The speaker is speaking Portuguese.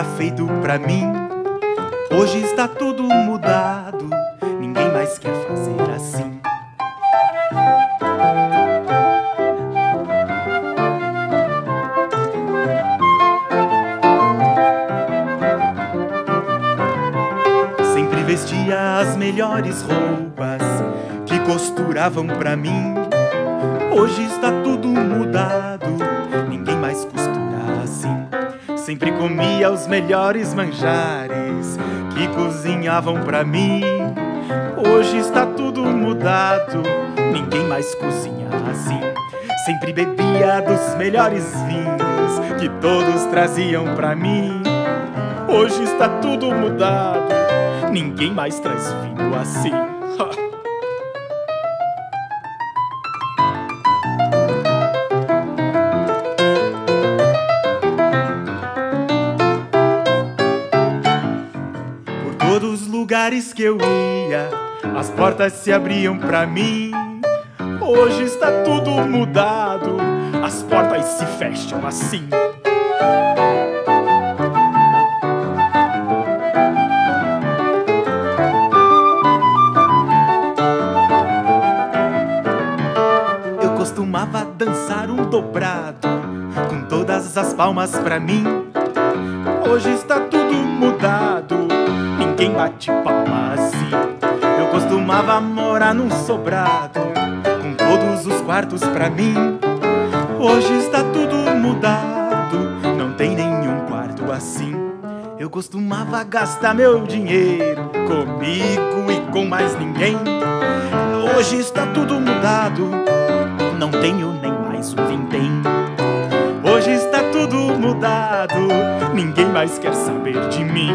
era feito pra mim. Hoje está tudo mudado, ninguém mais quer fazer assim. Sempre vestia as melhores roupas que costuravam pra mim. Hoje está tudo mudado, ninguém mais costura assim. Sempre comia os melhores manjares que cozinhavam pra mim. Hoje está tudo mudado, ninguém mais cozinha assim. Sempre bebia dos melhores vinhos que todos traziam pra mim. Hoje está tudo mudado, ninguém mais traz vinho assim. Lugares que eu ia, as portas se abriam pra mim. Hoje está tudo mudado, as portas se fecham assim. Eu costumava dançar um dobrado com todas as palmas pra mim. Hoje está tudo mudado, ninguém bate palma assim. Eu costumava morar num sobrado com todos os quartos pra mim. Hoje está tudo mudado, não tem nenhum quarto assim. Eu costumava gastar meu dinheiro comigo e com mais ninguém. Hoje está tudo mudado, não tenho nem mais um vintém. Hoje está tudo mudado, ninguém mais quer saber de mim.